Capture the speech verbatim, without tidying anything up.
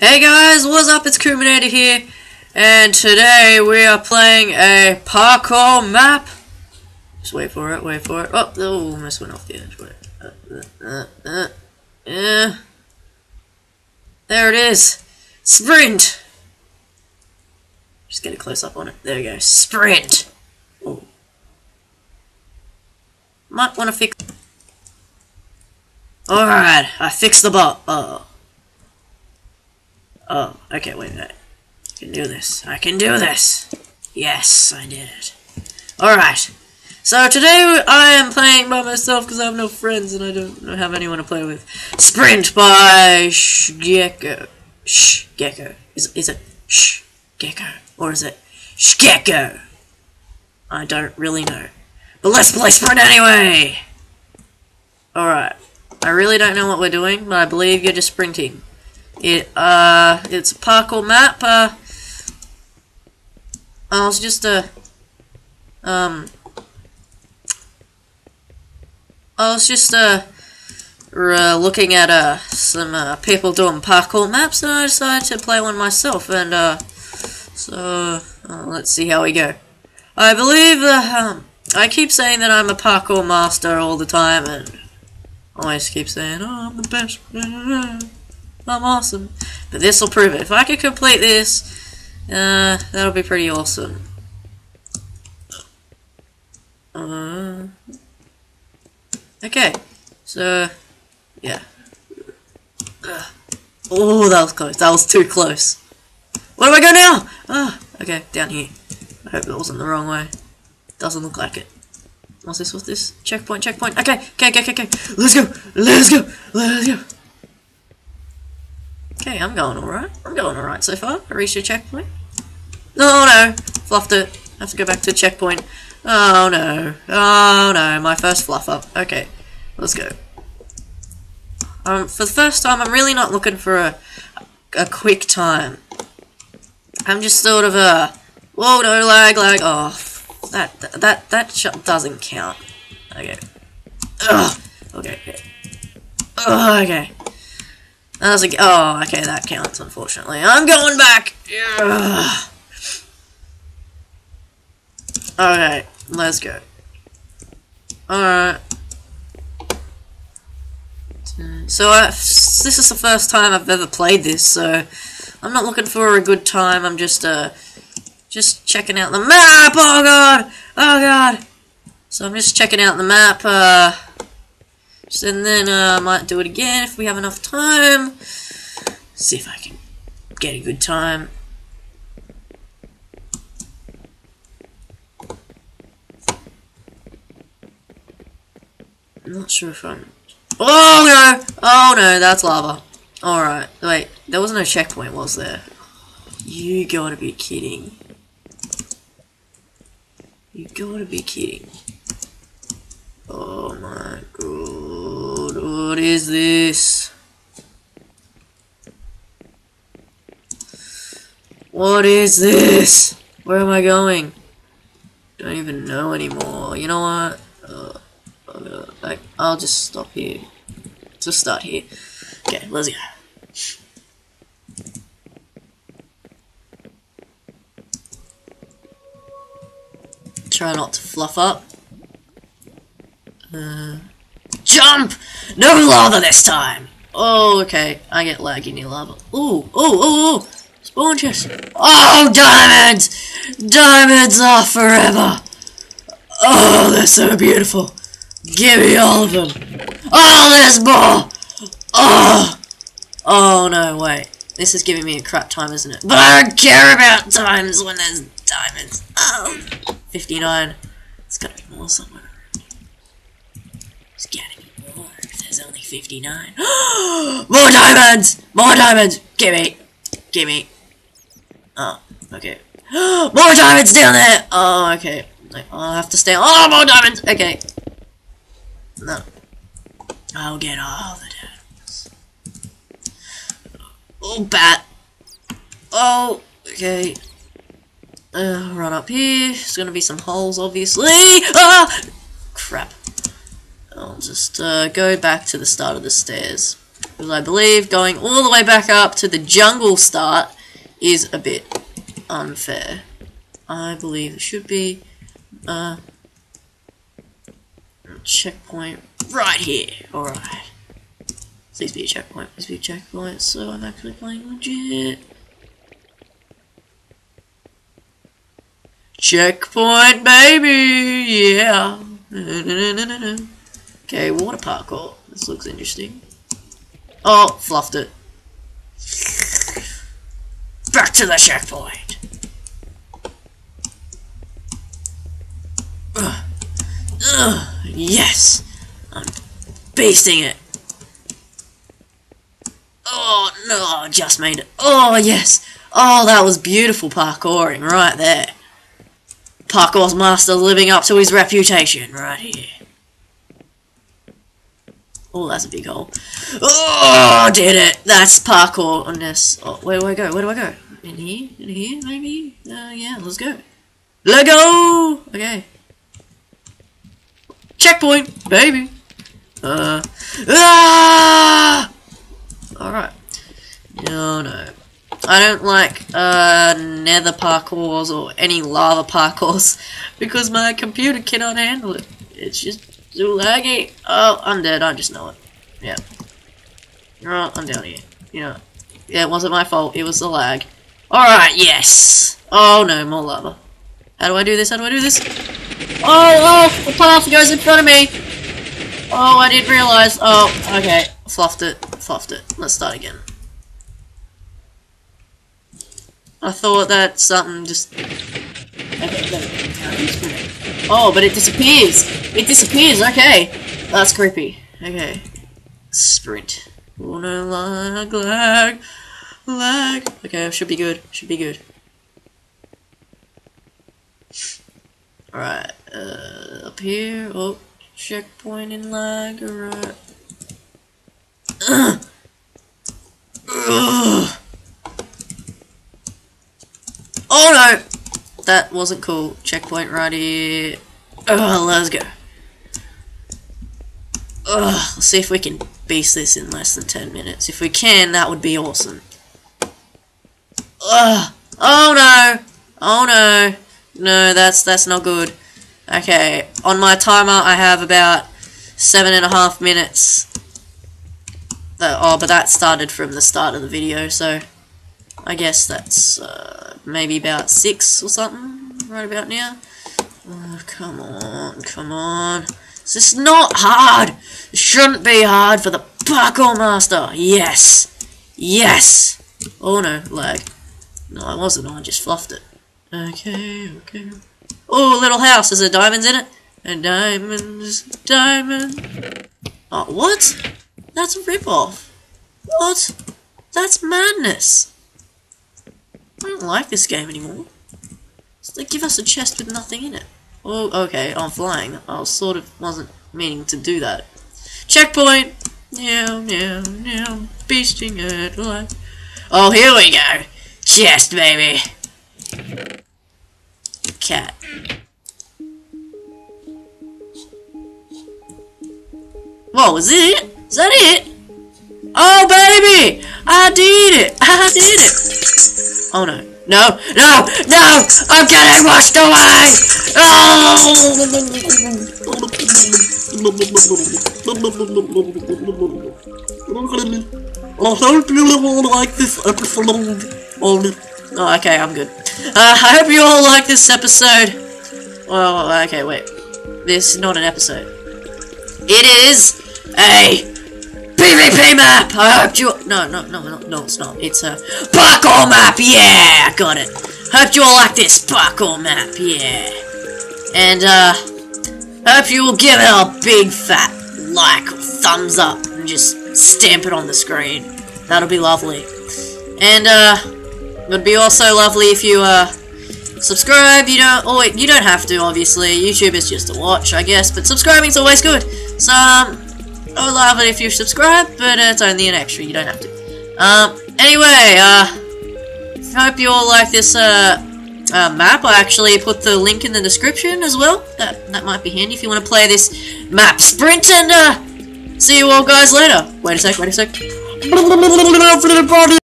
Hey guys, what's up? It's Kumanator here, and today we are playing a parkour map. Just wait for it, wait for it. Oh, oh, almost went off the edge. Wait. Uh, uh, uh, yeah. There it is. Sprint! Just get a close up on it. There we go. Sprint! Ooh. Might want to fix. Alright, I fixed the bot. Oh. Oh, okay, wait a minute. I can do this. I can do this! Yes, I did it. Alright. So today I am playing by myself because I have no friends and I don't have anyone to play with. Sprint by Shgecko. Shgecko. Is, is it Shgecko? Or is it Shgecko? I don't really know. But let's play Sprint anyway! Alright. I really don't know what we're doing, but I believe you're just sprinting. It, uh, it's a parkour map, uh, I was just, uh, um, I was just, uh, uh looking at, uh, some, uh, people doing parkour maps, and I decided to play one myself, and, uh, so, uh, let's see how we go. I believe, uh, um, I keep saying that I'm a parkour master all the time, and I always keep saying, oh, I'm the best, I'm awesome, but this will prove it. If I could complete this, uh, that'll be pretty awesome. Uh, okay, so yeah. Uh, oh, that was close. That was too close. Where do I go now? Ah, oh, okay, down here. I hope that wasn't the wrong way. Doesn't look like it. What's this? What's this? Checkpoint. Checkpoint. Okay, okay, okay, okay, okay. Let's go. Let's go. Let's go. Okay, I'm going alright. I'm going alright so far. I reached a checkpoint. Oh no! Fluffed it. I have to go back to the checkpoint. Oh no. Oh no, my first fluff up. Okay, let's go. Um, for the first time, I'm really not looking for a, a quick time. I'm just sort of a... Whoa, no, lag, lag. Oh, that, that, that, that shot doesn't count. Okay. Ugh. Okay, okay. Ugh, okay. I was like, oh, okay, that counts, unfortunately. I'm going back! Yeah. Alright, let's go. Alright. So, uh, this is the first time I've ever played this, so... I'm not looking for a good time, I'm just, uh... just checking out the map! Oh, God! Oh, God! So, I'm just checking out the map, uh... and then I uh, might do it again if we have enough time. See if I can get a good time. I'm not sure if I'm... Oh no! Oh no, that's lava. Alright, wait, there was no checkpoint, was there? You gotta be kidding. You gotta be kidding. Oh my god, what is this? What is this? Where am I going? Don't even know anymore. You know what? Uh, uh, I, I'll just stop here. Just start here. Okay, let's go. Try not to fluff up. Uh, jump! No lava this time! Oh, okay. I get laggy near lava. Ooh, ooh, ooh, ooh! Spawn chest! Oh, diamonds! Diamonds are forever! Oh, they're so beautiful! Give me all of them! Oh, there's more! Oh! Oh, no, wait. This is giving me a crap time, isn't it? But I don't care about times when there's diamonds! Oh! fifty-nine. It's gotta be more somewhere. It's gotta be more if there's only fifty-nine. More diamonds! More diamonds! Gimme! Gimme! Oh, okay. More diamonds down there! Oh, okay. I'll have to stay. Oh, more diamonds! Okay. No. I'll get all the diamonds. Oh, bat. Oh, okay. Uh, run up here. There's gonna be some holes, obviously. Ah! Crap. I'll just uh, go back to the start of the stairs. because I believe going all the way back up to the jungle start is a bit unfair. I believe it should be uh, a checkpoint right here. Alright. Please be a checkpoint. Please be a checkpoint. So I'm actually playing legit. Checkpoint, baby! Yeah! Okay, water parkour. This looks interesting. Oh, fluffed it. Back to the checkpoint! Ugh. Ugh. Yes! I'm beasting it! Oh, no, I just made it. Oh, yes! Oh, that was beautiful parkouring right there. Parkour's master living up to his reputation right here. Oh, that's a big hole. Oh, did it! That's parkourness. Oh, where do I go? Where do I go? In here? In here? Maybe? Uh, yeah, let's go. Let's go! Okay. Checkpoint, baby! Uh. Ah! Alright. No, no. I don't like uh, nether parkours or any lava parkours because my computer cannot handle it. It's just too laggy. Oh, I'm dead. I just know it. Yeah. Oh, I'm down here. Yeah. Yeah, it wasn't my fault. It was the lag. Alright, yes. Oh no, more lava. How do I do this? How do I do this? Oh, oh, the path goes in front of me. Oh, I didn't realize. Oh, okay. Fluffed it. Fluffed it. Let's start again. I thought that something just... Oh, but it disappears! It disappears, okay! That's creepy. Okay. Sprint. Oh no, lag, lag, lag. Okay, should be good, should be good. Alright, uh, up here, oh, checkpoint and lag, alright. Ugh. Ugh. Oh no! That wasn't cool. Checkpoint right here. Ugh, let's go. Ugh, let's see if we can beast this in less than ten minutes. If we can, that would be awesome. Ugh! Oh no! Oh no! No, that's that's not good. Okay, on my timer I have about seven and a half minutes. That, oh, but that started from the start of the video, so I guess that's... Uh, maybe about six or something, right about now. Oh, come on, come on. This is not hard. It shouldn't be hard for the parkour master. Yes. Yes. Oh, no, lag. No, I wasn't. I just fluffed it. Okay, okay. Oh, little house. Is there diamonds in it? And diamonds, diamond. Oh, what? That's a ripoff. What? That's madness. I don't like this game anymore. So they give us a chest with nothing in it. Oh, okay, I'm flying. I sort of wasn't meaning to do that. Checkpoint! No, no, no. Beasting it like... Oh, here we go! Chest, baby! Cat. Whoa, is it? Is that it? Oh, baby! I did it! I did it! Oh no. No! No! No! I'm getting washed away! Oh! I hope you all like this episode. Oh, okay, I'm good. Uh, I hope you all like this episode. Oh, okay, wait. This is not an episode. It is a... PvP map! I hope you... No, no, no, no, no, it's not. It's a... parkour map! Yeah! Got it. Hope you all like this parkour map. Yeah. And, uh... hope you will give it a big fat like, thumbs up, and just stamp it on the screen. That'll be lovely. And, uh... it would be also lovely if you, uh... subscribe. You don't... Oh, wait, you don't have to, obviously. YouTube is just a watch, I guess. But subscribing's always good. So, um... I would love it if you subscribe, but it's only an extra, you don't have to. Um, anyway, uh, hope you all like this, uh, uh, map. I actually put the link in the description as well. That, that might be handy if you want to play this map sprint, and, uh, see you all guys later. Wait a sec, wait a sec. for the party.